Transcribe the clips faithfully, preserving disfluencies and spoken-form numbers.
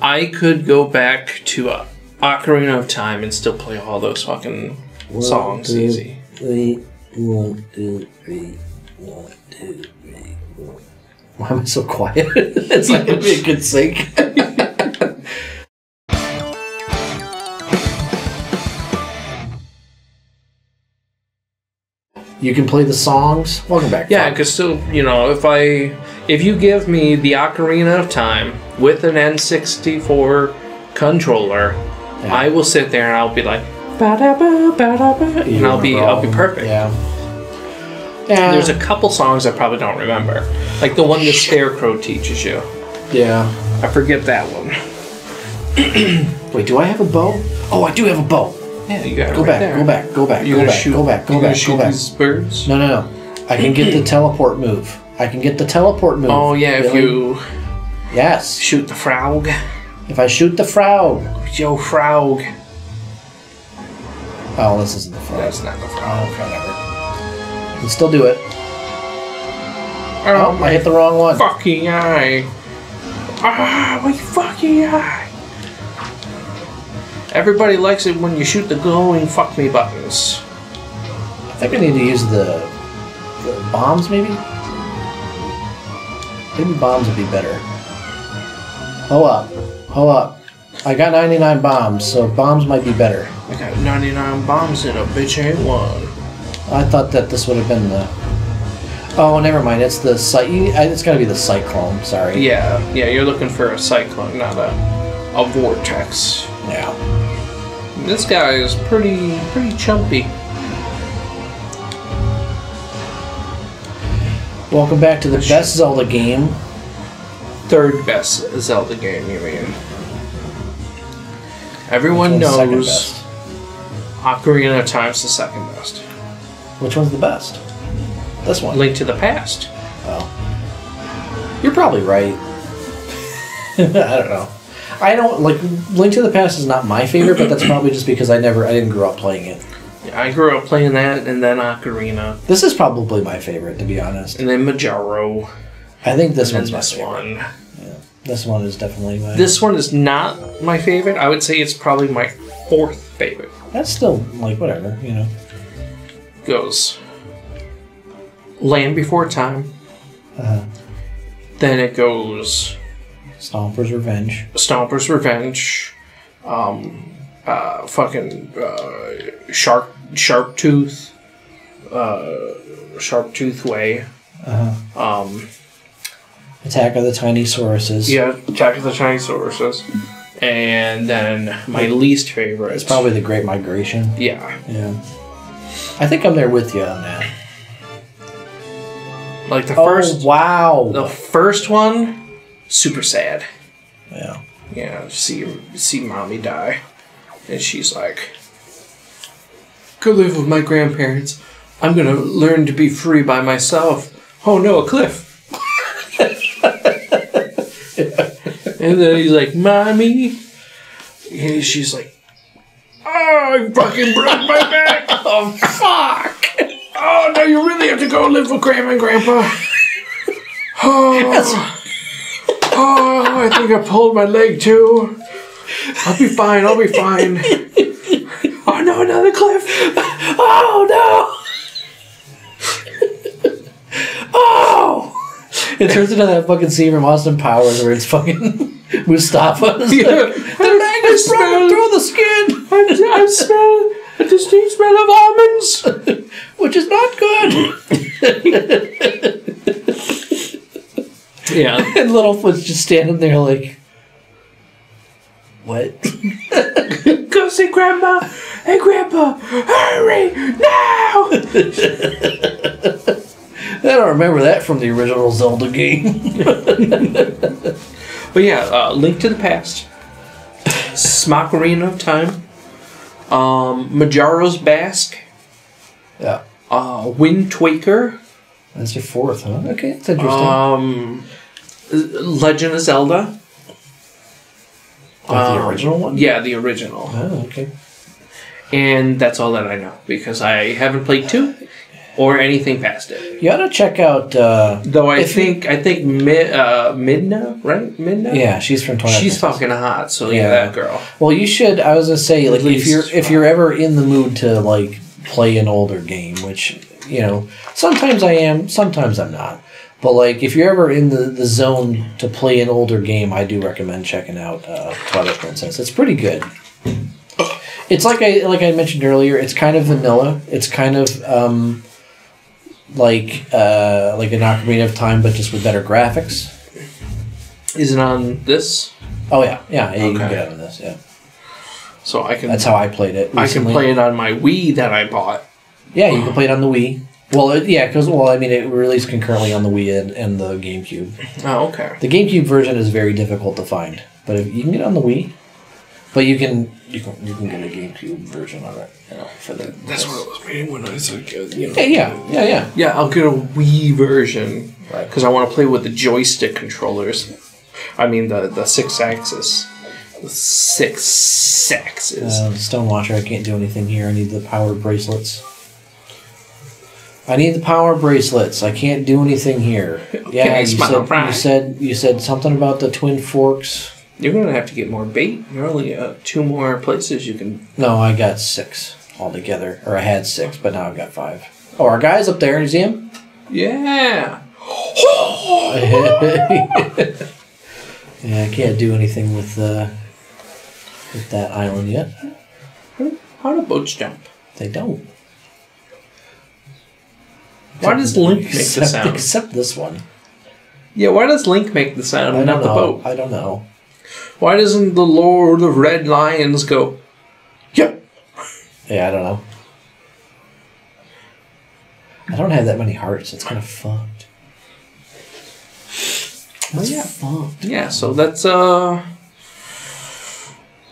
I could go back to uh, Ocarina of Time and still play all those fucking one, songs two, easy. Three, one, two, three, one, two, three, one. Why am I so quiet? It's like it'd be a good sync. You can play the songs. Welcome back. Yeah, I could still, you know, if I, if you give me the Ocarina of Time with an N sixty-four controller, yeah. I will sit there and I'll be like, ba-da-ba, ba-da-ba, and I'll be, I'll be perfect. Yeah. yeah. There's a couple songs I probably don't remember, like the one the Scarecrow teaches you. Yeah. I forget that one. Wait, do I have a bow? Oh, I do have a bow. Yeah, you got go, right go back, go back, you go, back, shoot, go back, go back, go back, go back. No, no, no. I can get the teleport move. I can get the teleport move. Oh yeah, really? If you yes shoot the frog. If I shoot the frog, yo frog. Oh, this isn't the frog. That's not the frog. Oh, whatever. You can still do it. Oh, oh, I hit the wrong one. Fucking eye! Ah, my fucking eye! Everybody likes it when you shoot the glowing fuck me buttons. I think I need to use the, the bombs, maybe? Maybe bombs would be better. Hold up. Hold up. I got ninety-nine bombs, so bombs might be better. I got ninety-nine bombs in a bitch ain't one. I thought that this would have been the... Oh, never mind. It's the... It's gotta be the cyclone, sorry. Yeah, yeah, you're looking for a cyclone, not a, a vortex. Yeah. This guy is pretty, pretty chumpy. Welcome back to the best Zelda game. Third best Zelda game, you mean? Everyone knows Ocarina of Time is the second best. Which one's the best? This one. Link to the Past. Oh. You're probably right. I don't know. I don't like Link to the Past is not my favorite, but that's probably just because I never, I didn't grow up playing it. Yeah, I grew up playing that, and then Ocarina. This is probably my favorite, to be honest. And then Majaro. I think this and one's my this favorite. One. Yeah, this one is definitely my. This one is not my favorite. I would say it's probably my fourth favorite. That's still like whatever, you know. Goes. Land Before Time. Uh-huh. Then it goes. Stomper's Revenge. Stomper's Revenge. Um, uh, fucking uh, Sharp Sharp Tooth. Uh, Sharp Tooth Way. Uh-huh. Um, Attack of the Tiny Sauruses. Yeah, Attack of the Tiny Sauruses. And then my least favorite. It's probably the Great Migration. Yeah. Yeah. I think I'm there with you on that. Like the oh, first. Wow. The first one. Super sad. Yeah. Yeah. See, see, mommy die, and she's like, "Go live with my grandparents. I'm gonna learn to be free by myself." Oh no, a cliff. And then he's like, "Mommy," and she's like, "Oh, I fucking broke my back. Oh fuck. Oh no, you really have to go live with grandma and grandpa." Oh. Oh, I think I pulled my leg too. I'll be fine. I'll be fine. Oh no, another cliff! Oh no! Oh! It turns into that fucking scene from Austin Powers where it's fucking Mustafa. Yeah. Like, the leg is broken through the skin. I, I smell a distinct smell of almonds, which is not good. Yeah. And Littlefoot's just standing there like, what? Go see Grandma! Hey, Grandpa! Hurry! Now! I don't remember that from the original Zelda game. But yeah, uh, Link to the Past, Smocarina of Time, um, Majora's Mask, yeah. uh, Wind Waker. That's your fourth, huh? Okay, that's interesting. Um, Legend of Zelda. Like um, the original one? Yeah, the original. Oh, okay. And that's all that I know, because I haven't played two, or anything past it. You ought to check out. Uh, Though I think you, I think mid, uh, Midna, right? Midna. Yeah, she's from Twilight. She's Princess. Fucking hot. So yeah, yeah, that girl. Well, you should. I was gonna say, like, if you're if you're ever in the mood to like play an older game, which you know sometimes I am, sometimes I'm not. But like, if you're ever in the, the zone to play an older game, I do recommend checking out uh, Twilight Princess. It's pretty good. It's like I like I mentioned earlier. It's kind of vanilla. It's kind of um, like uh, like an Ocarina of Time, but just with better graphics. Is it on this? Oh yeah, yeah. yeah you okay. can get it on this. Yeah. So I can. That's how I played it recently. I can play it on my Wii that I bought. Yeah, you can play it on the Wii. Well, it, yeah, because well, I mean, it released concurrently on the Wii and, and the GameCube. Oh, okay. The GameCube version is very difficult to find, but if you can get it on the Wii, but you can you can you can get a GameCube version of it. You know, for the that's what it was made when I was like, you know. Yeah, yeah, yeah, yeah. Yeah, I'll get a Wii version because I want to play with the joystick controllers. I mean, the the six axis. Six sexes. Uh, Stonewatcher, I can't do anything here. I need the power bracelets. I need the power bracelets. I can't do anything here. Okay, yeah, you said, right. you said you said something about the Twin Forks. You're gonna have to get more bait. There are only uh, two more places you can. No, I got six altogether, or I had six, but now I've got five. Oh, our guy's up there. You see him? Yeah. Yeah, I can't do anything with uh, with that island yet. How do boats jump? They don't. Why does Link make except, the sound? Except this one. Yeah, why does Link make the sound and not know. the boat? I don't know. Why doesn't the Lord of Red Lions go, yep? Yeah, I don't know. I don't have that many hearts. It's kind of fucked. That's oh, yeah. fucked. Yeah, so that's, uh...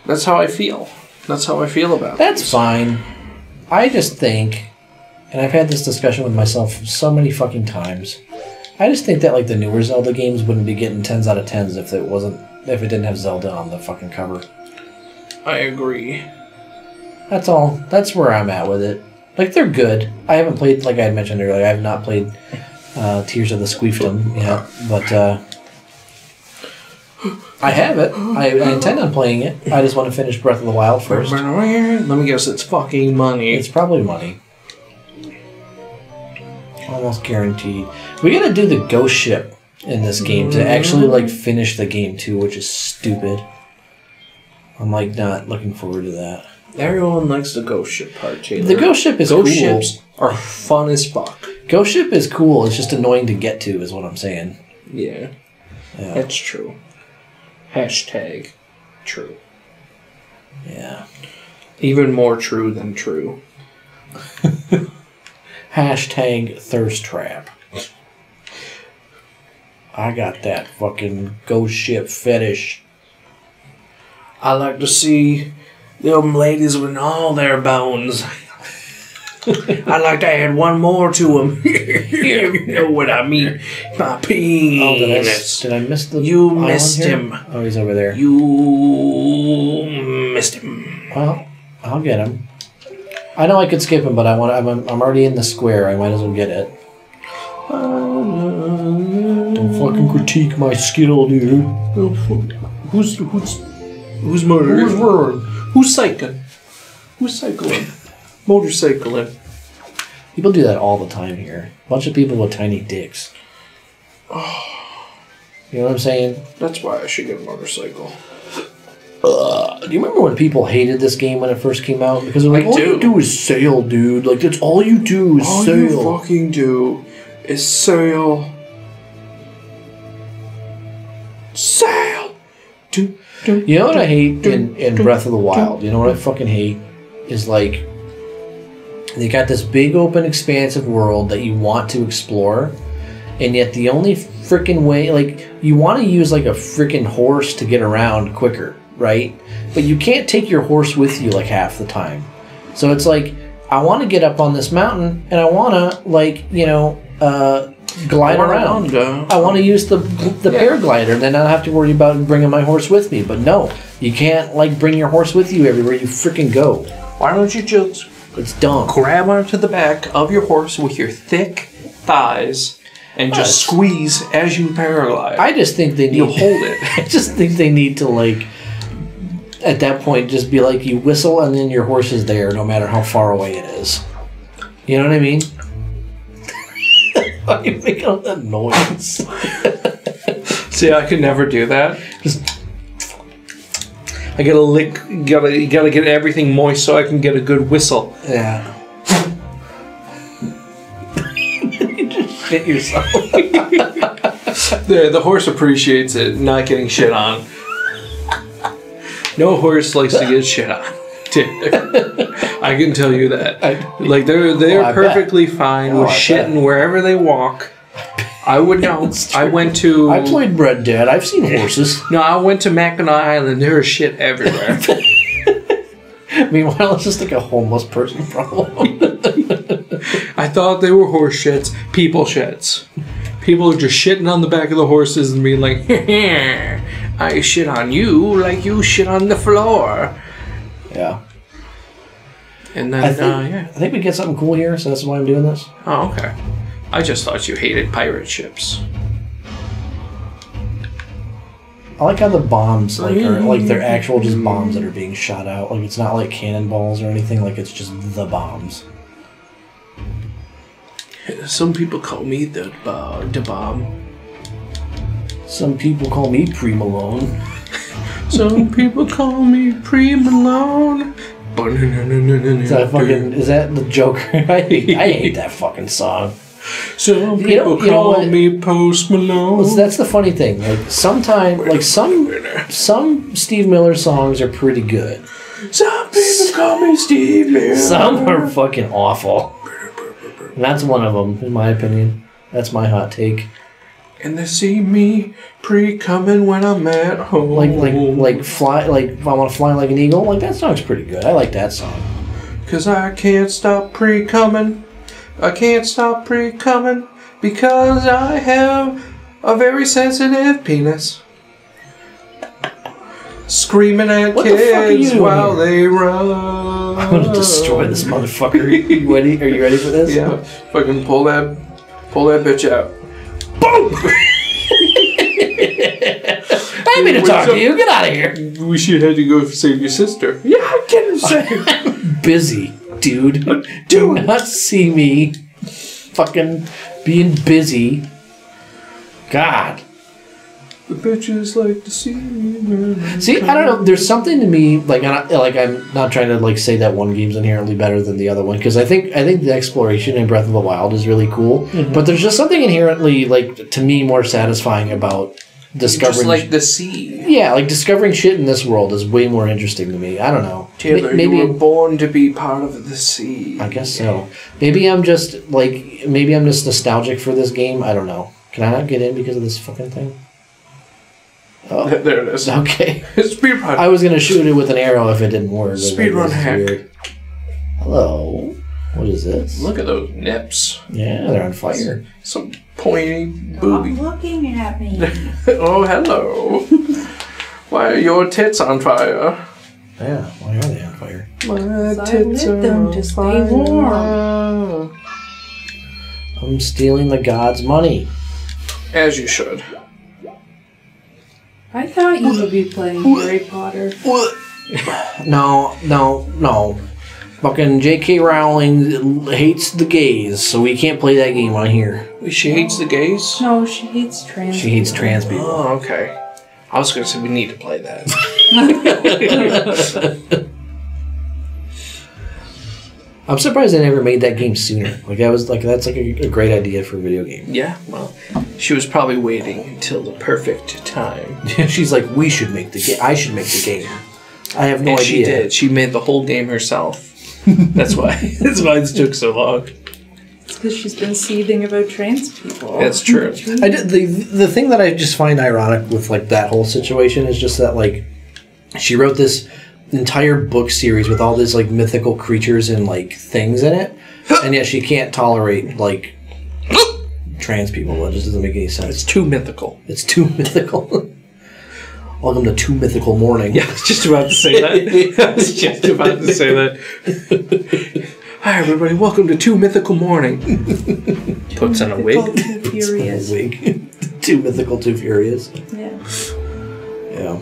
That's how I feel. That's how I feel about it. That's this. fine. I just think... And I've had this discussion with myself so many fucking times. I just think that like the newer Zelda games wouldn't be getting tens out of tens if it wasn't if it didn't have Zelda on the fucking cover. I agree. That's all. That's where I'm at with it. Like they're good. I haven't played like I had mentioned earlier. I have not played uh, Tears of the Squeefdom yet, but uh, I have it. I, I intend on playing it. I just want to finish Breath of the Wild first. Let me guess. It's fucking money. It's probably money. Almost guaranteed. We gotta do the ghost ship in this game to actually like finish the game too, which is stupid. I'm like not looking forward to that. Everyone likes the ghost ship part, Taylor. The ghost ship is cool. Ghost ships are fun as fuck. Ghost ship is cool. It's just annoying to get to, is what I'm saying. Yeah, yeah. That's true. Hashtag true. Yeah. Even more true than true. Hashtag thirst trap. I got that fucking ghost ship fetish. I like to see them ladies with all their bones. I'd like to add one more to them. You know what I mean. My penis. Oh, did, I, did I miss the You missed here? him. Oh, he's over there. You missed him. Well, I'll get him. I know I could skip him, but I want. I'm, I'm already in the square. I might as well get it. Don't fucking critique my skill, dude. Who's who's who's murdering? Who's murdering? Who's cycling? Who's cycling? Motorcycling. People do that all the time here. A bunch of people with tiny dicks. Oh. You know what I'm saying? That's why I should get a motorcycle. Uh, do you remember when people hated this game when it first came out? Because they're like, all you do is sail, dude. Like, that's all you do is sail. All you fucking do is sail. Sail! Do, do, you know what do, I hate do, in, in do, Breath of the Wild? Do, you know what I fucking hate? Is like, they got this big, open, expansive world that you want to explore, and yet the only freaking way, like, you want to use, like, a freaking horse to get around quicker. Right? But you can't take your horse with you like half the time. So it's like, I want to get up on this mountain and I want to, like, you know, uh, glide I around. I want to use the, the yeah. paraglider and then I don't have to worry about bringing my horse with me. But no, you can't, like, bring your horse with you everywhere you freaking go. Why don't you just It's dumb. Grab onto the back of your horse with your thick thighs and just uh, squeeze as you paraglide. I just think they need... You hold it. I just think they need to, like, at that point, just be like, you whistle and then your horse is there no matter how far away it is. You know what I mean? Why are you making all that noise? See, I could never do that. Just... I gotta lick, gotta, gotta get everything moist so I can get a good whistle. Yeah. You just shit yourself. the, the horse appreciates it, not getting shit on. No horse likes to get shit on. I can tell you that. I, like, they're, they're well, perfectly bet. fine oh, with I shitting bet. wherever they walk. I would know. I went to... I played Red Dead. I've seen horses. No, I went to Mackinac Island. There was shit everywhere. Meanwhile, it's just like a homeless person problem. I thought they were horse shits. People shits. People are just shitting on the back of the horses and being like, I shit on you like you shit on the floor. Yeah. And then, I think, uh, yeah. I think we get something cool here, so that's why I'm doing this. Oh, okay. I just thought you hated pirate ships. I like how the bombs like are like they're actual just bombs that are being shot out. Like, it's not like cannonballs or anything. Like, it's just the bombs. Some people call me the uh, the bomb. Some people call me Pre Malone. Some people call me Pre Malone. Is that fucking? Is that the Joker? I hate, I hate that fucking song. Some people you know, you call know me Post Malone. That's the funny thing. Like, sometimes, like some some Steve Miller songs are pretty good. Some people call me Steve Miller. Some are fucking awful. And that's one of them, in my opinion. That's my hot take. And they see me pre-coming when I'm at home. Like like like fly like if I want to fly like an eagle. Like, that song's pretty good. I like that song. Cause I can't stop pre-coming. I can't stop pre-coming because I have a very sensitive penis. Screaming at what kids the while here? They run. I'm gonna destroy this motherfucker. You ready? Are you ready for this? Yeah. Fucking pull that, pull that bitch out. Boom! I ain't mean to talk to you. Get out of here. We should have to go save your sister. Yeah, I can save. I'm busy. Dude, do, do not see me fucking being busy. God. The bitches like to see me. See, I don't know. There's something to me, like, I like I'm not trying to like say that one game's inherently better than the other one, because I think I think the exploration in Breath of the Wild is really cool. Mm-hmm. But there's just something inherently, like, to me, more satisfying about discovering just like the sea. Yeah, like discovering shit in this world is way more interesting to me. I don't know. Taylor, maybe you were born to be part of the sea. I guess so. Maybe I'm just like maybe I'm just nostalgic for this game. I don't know. Can I not get in because of this fucking thing? Oh, there it is. Okay. Speedrun. I was gonna shoot it with an arrow if it didn't work. Speedrun hack. Weird. Hello. What is this? Look at those nips. Yeah, they're on fire. Some pointy booby. Stop looking at me. Oh, hello. Why are your tits on fire? Yeah, why are they on fire? My so tits I lit them on to stay warm. I'm stealing the god's money. As you should. I thought you would be playing Harry Potter. No, no, no. Fucking J K. Rowling hates the gays, so we can't play that game on here. She hates the gays? No, she hates trans She people. hates trans people. Oh, okay. I was going to say we need to play that. I'm surprised they never made that game sooner. Like, I was like, that's like a, a great idea for a video game. Yeah, well, she was probably waiting until the perfect time. She's like, we should make the game. I should make the game. I have no and idea. She did. She made the whole game herself. That's why. That's why it took so long. It's because she's been seething about trans people. That's true. I did, the the thing that I just find ironic with like that whole situation is just that, like, she wrote this entire book series with all these like mythical creatures and like things in it, and yet she can't tolerate like trans people. It just doesn't make any sense. It's too mythical. It's too mythical. Welcome to Two Mythical Morning. Yeah, I was just about to say that. I was just about to say that. Hi everybody, welcome to Two Mythical Morning. Puts on a wig. Two Furious. wig. Two Mythical, Two Furious. Yeah. Yeah.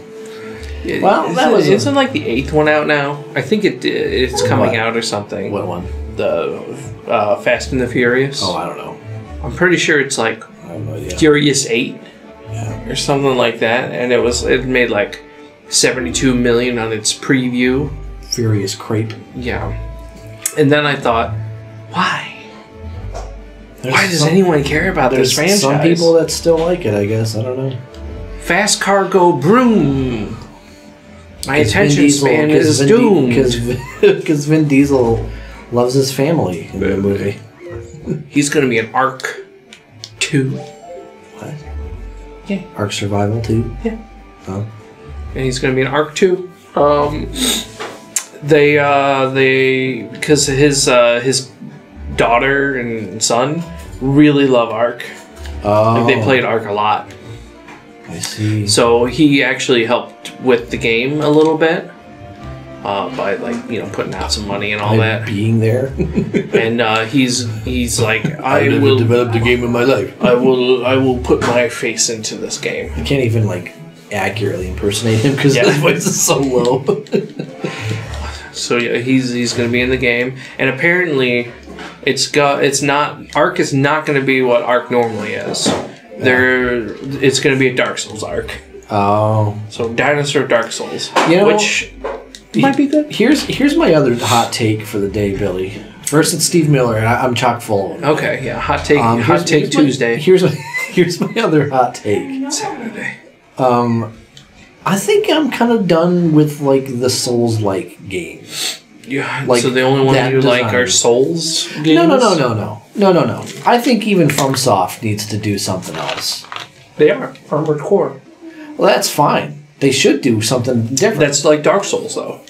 It, well, that was. Isn't like the eighth one out now? I think it it's coming what? out or something. What one? The uh, Fast and the Furious. Oh, I don't know. I'm pretty sure it's like I have no idea. Furious Eight, yeah, or something like that. And it was it made like seventy-two million on its preview. Furious Crepe. Yeah. And then I thought, why? There's why does some, anyone care about this franchise? Some people that still like it, I guess. I don't know. Fast Cargo Broom. My attention Diesel, span is Vin doomed. Because Vin Diesel loves his family in the movie. He's going to be an Ark two. What? Yeah. Ark Survival two? Yeah. Oh. And he's going to be an Ark two. Um, they, uh, they, because his, uh, his daughter and son really love Ark. Oh. Like they played Ark a lot. I see. So he actually helped with the game a little bit uh, by like you know putting out some money and all and that. Being there, and uh, he's he's like I, I never will develop the game in my life. I will I will put my face into this game. I can't even like accurately impersonate him because yeah. his voice is so low. So yeah, he's he's gonna be in the game, and apparently, it's got it's not Ark is not gonna be what Ark normally is. There, it's going to be a Dark Souls arc. Oh, so dinosaur Dark Souls, you know, which might be good. Here's here's my other hot take for the day, Billy. First, it's Steve Miller, and I, I'm chock full of it. Okay, yeah, hot take. Um, hot here's, take here's Tuesday. My, here's my, here's my other hot take. Saturday. Um, I think I'm kind of done with like the Souls-like games. Yeah, like so the only one you design. like are Souls games? No, no, no, no, no. No, no, no. I think even FromSoft needs to do something else. They are. Armored Core. Well, that's fine. They should do something different. That's like Dark Souls, though.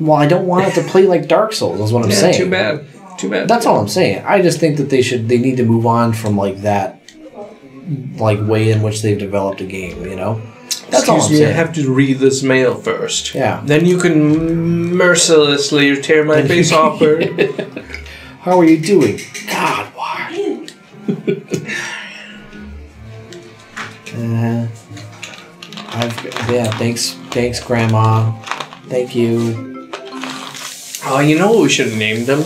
Well, I don't want it to play like Dark Souls, is what I'm yeah, saying. Too bad. Too bad. That's all I'm saying. I just think that they should. They need to move on from, like, that like way in which they've developed a game, you know? That's Excuse all me, saying. I have to read this mail first. Yeah. Then you can mercilessly tear my face off. Or... How are you doing? God, why? uh, I've, yeah, thanks, thanks, Grandma. Thank you. Oh, uh, you know what we should have named them?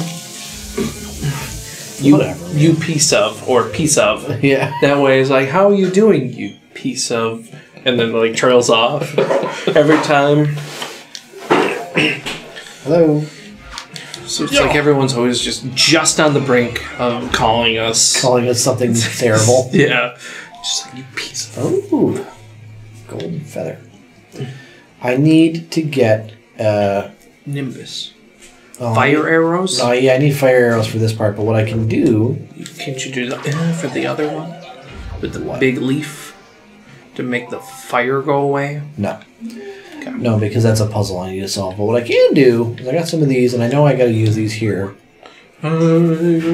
You, Whatever. You piece of, or piece of. Yeah. That way it's like, how are you doing, you piece of... And then like trails off every time. Hello. So it's Yo. like everyone's always just just on the brink of calling us, calling us something terrible. Yeah, just like you piece of Ooh. golden feather. I need to get uh, Nimbus. Um, fire arrows. Oh yeah, I need fire arrows for this part. But what I can do? Can't you do that for the other one with the what? big leaf? To make the fire go away? No. Okay. No, because that's a puzzle I need to solve. But what I can do is I got some of these, and I know I got to use these here. I got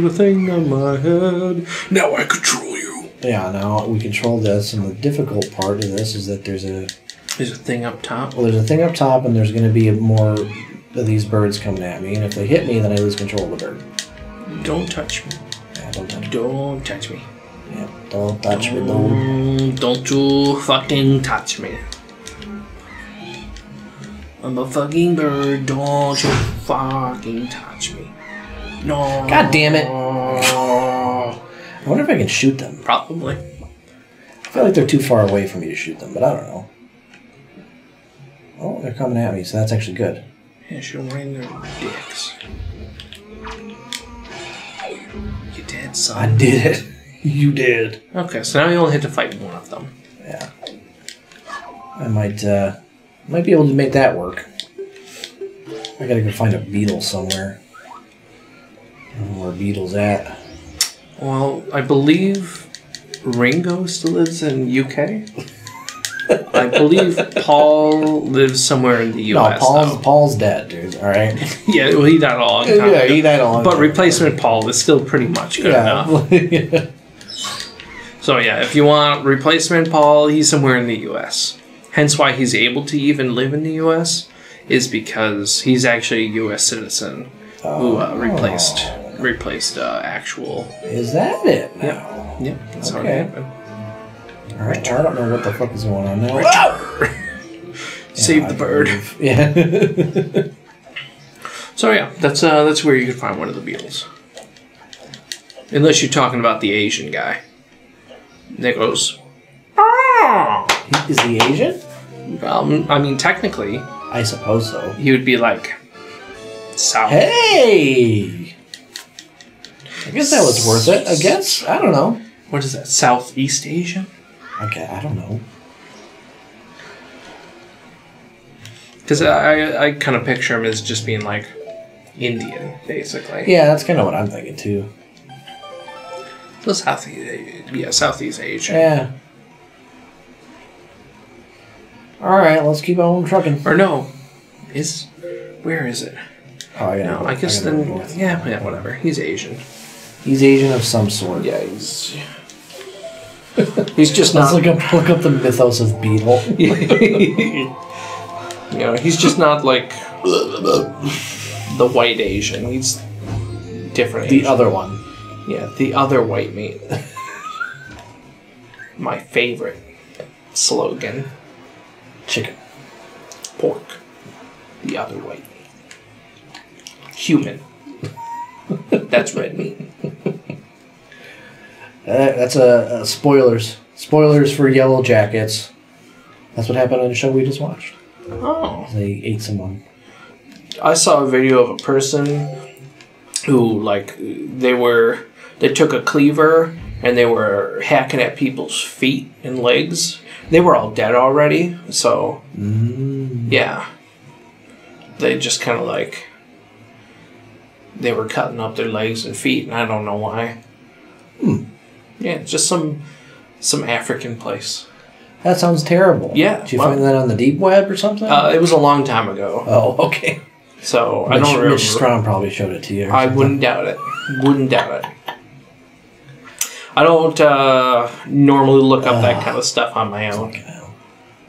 a thing on my head. Now I control you. Yeah, now we control this, and the difficult part of this is that there's a... There's a thing up top? Well, there's a thing up top, and there's going to be more of these birds coming at me, and if they hit me, then I lose control of the bird. Don't touch me. Yeah, don't touch me. Don't touch me. Yeah, don't touch me, don't. Don't you fucking touch me. I'm a fucking bird, don't you fucking touch me. No. God damn it. I wonder if I can shoot them. Probably. I feel like they're too far away for me to shoot them, but I don't know. Oh, they're coming at me, so that's actually good. Yeah, shoot them right in their dicks. You did, son. I did it. You did. Okay, so now you only have to fight one of them. Yeah. I might, uh... might be able to make that work. I gotta go find a beetle somewhere. I don't know where beetles at. Well, I believe... Ringo still lives in U K? I believe Paul lives somewhere in the U S, No, Paul's, Paul's dead, dude, alright? Yeah, well, he died a long time Yeah, ago. he died a long but time But replacement ago. Paul is still pretty much good yeah. enough. Yeah. So yeah, if you want replacement Paul, he's somewhere in the U S. Hence why he's able to even live in the U S is because he's actually a U S citizen oh. who uh, replaced oh. replaced uh, actual. Is that it? No. Yep. Yep. That's okay. All right. I don't know what the fuck is going on now. Whoa! Save yeah, the bird. Believe. Yeah. So yeah, that's uh, that's where you can find one of the Beatles. Unless you're talking about the Asian guy. Nicholas. Ah! Is he Asian? Um, I mean, technically. I suppose so. He would be like, South. Hey! I guess that was worth it, I guess. I don't know. What is that? Southeast Asian? Okay, I don't know. Because I, I kind of picture him as just being like Indian, basically. Yeah, that's kind of what I'm thinking too. So Southeast, yeah, Southeast Asian. Yeah. All right, let's keep on trucking. Or no, is where is it? Oh yeah. No, I guess I then yeah, yeah, whatever. He's Asian. He's Asian of some sort. Yeah, he's. He's just not. Let's look up, look up the mythos of Beetle. You know, he's just not like the white Asian. He's different. The Asian. Other one. Yeah, the other white meat. My favorite slogan. Chicken. Pork. The other white meat. Human. That's red meat. That, that's a, a spoilers. Spoilers for Yellowjackets. That's what happened on the show we just watched. Oh. They ate someone. I saw a video of a person who, like, they were, they took a cleaver and they were hacking at people's feet and legs. They were all dead already, so, mm. yeah. They just kind of, like, they were cutting up their legs and feet, and I don't know why. Hmm. Yeah, just some, some African place. That sounds terrible. Yeah. Did you well, find that on the deep web or something? Uh, it was a long time ago. Oh, okay. So, Mitch, I don't remember. Mitch Strong probably showed it to you. I something. wouldn't doubt it. Wouldn't doubt it. I don't uh, normally look up uh, that kind of stuff on my own.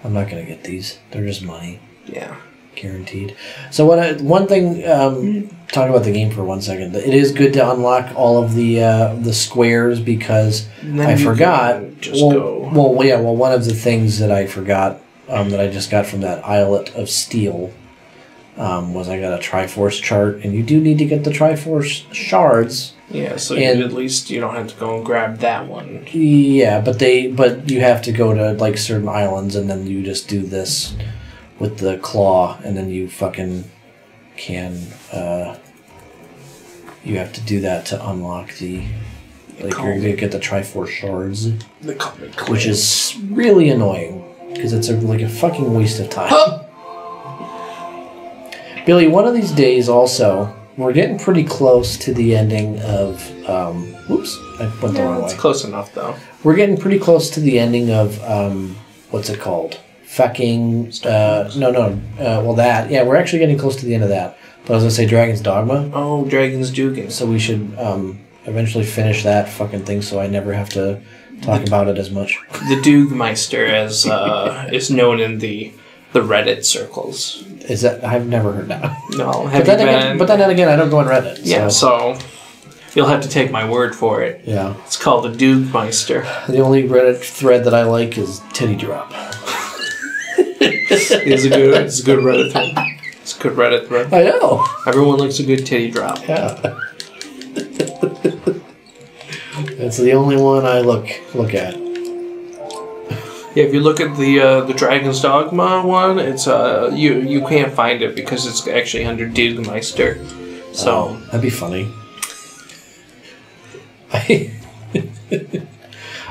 I'm not going to get these. They're just money. Yeah. Guaranteed. So, what I, one thing, um, talking about the game for one second, it is good to unlock all of the uh, the squares because I forgot. Just well, go. well, yeah, well, one of the things that I forgot um, that I just got from that Islet of Steel um, was I got a Triforce chart, and you do need to get the Triforce shards. Yeah, so and, at least you don't have to go and grab that one. Yeah, but they but you have to go to like certain islands, and then you just do this. With the claw, and then you fucking can, uh, you have to do that to unlock the, like, you're gonna get the Triforce shards, which is really annoying, because it's a, like a fucking waste of time. Huh? Billy, one of these days also, we're getting pretty close to the ending of, um, whoops, I went the wrong way. It's close enough, though. We're getting pretty close to the ending of, um, what's it called? Fucking uh, no no uh, well that yeah we're actually getting close to the end of that, but I was gonna say Dragon's Dogma. Oh, Dragon's Dugin. So we should um, eventually finish that fucking thing, so I never have to talk the, about it as much. The Dugmeister, as uh, is known in the the Reddit circles. Is that I've never heard that. No, have but you then been? Again, but then again, I don't go on Reddit. Yeah, so. so you'll have to take my word for it. Yeah, it's called the Dugmeister. The only Reddit thread that I like is Titty Drop. It's a good, it's a good Reddit thread. It's a good Reddit thread. I know. Everyone likes a good titty drop. Yeah. That's the only one I look look at. Yeah, if you look at the uh, the Dragon's Dogma one, it's uh you you can't find it because it's actually under Dugmeister. So um, that'd be funny. I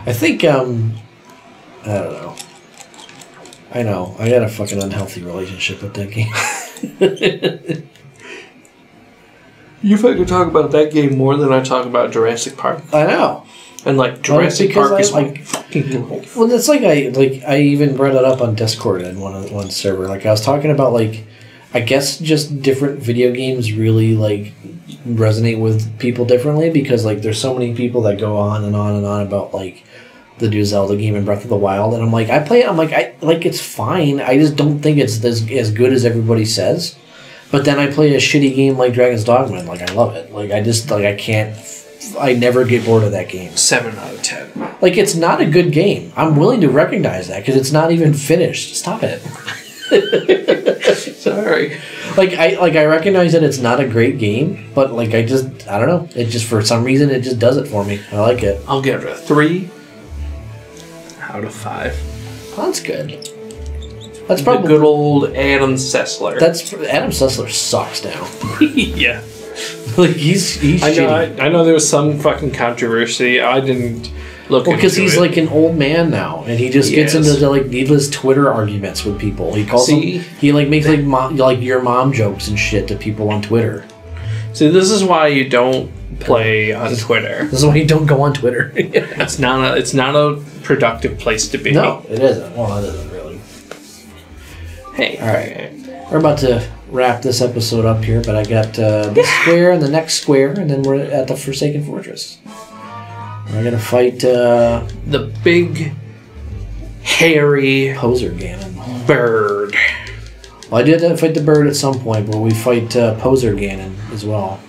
I think um I don't know. I know. I got a fucking unhealthy relationship with that game. You fucking talk about that game more than I talk about Jurassic Park. I know. And like Jurassic Park I, is like fucking life. Well, that's like I like I even brought it up on Discord in one one server. Like I was talking about like I guess just different video games really like resonate with people differently because like there's so many people that go on and on and on about like the new Zelda game and Breath of the Wild, and I'm like, I play it, I'm like, I like it's fine. I just don't think it's this, as good as everybody says. But then I play a shitty game like Dragon's Dogma, and, like, I love it. Like, I just, like, I can't, I never get bored of that game. seven out of ten. Like, it's not a good game. I'm willing to recognize that, because it's not even finished. Stop it. Sorry. Like, I like I recognize that it's not a great game, but, like, I just, I don't know. It just, for some reason, it just does it for me. I like it. I'll give it a three out of five. That's good. That's probably the good old Adam Sessler. That's Adam Sessler sucks now. Yeah, like he's he's. I know. I, I know there was some fucking controversy. I didn't look. Well, because he's it. like an old man now, and he just he gets is. into the, like needless Twitter arguments with people. He calls See, them, He like makes they, like mom, like your mom jokes and shit to people on Twitter. See, this is why you don't play on Twitter. This is why you don't go on Twitter. It's not a. It's not a productive place to be. No, it isn't. Well, it isn't. Hey. All right. We're about to wrap this episode up here, but I got uh, this yeah. square and the next square, and then we're at the Forsaken Fortress. We're going to fight... Uh, the big, hairy... Poser Ganon. Bird. Well, I did fight the bird at some point, but we fight uh, Poser Ganon as well.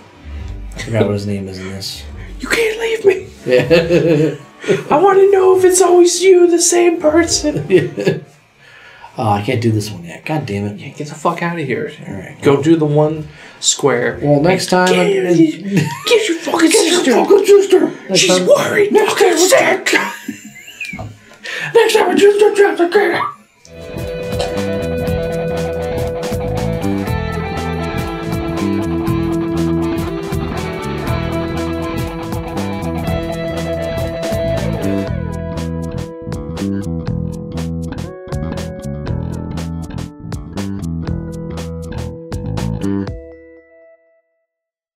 I forgot what his name is in this. You can't leave me! Yeah. I want to know if it's always you, the same person. Yeah. Oh, I can't do this one yet. God damn it. Yeah, get the fuck out of here. All right. Go well, do the one square. Well, next time... Get, I, I, get your fucking get sister. Your fucking sister. Next She's time. worried. Next, next time... Sick. Next time a sister drops a can.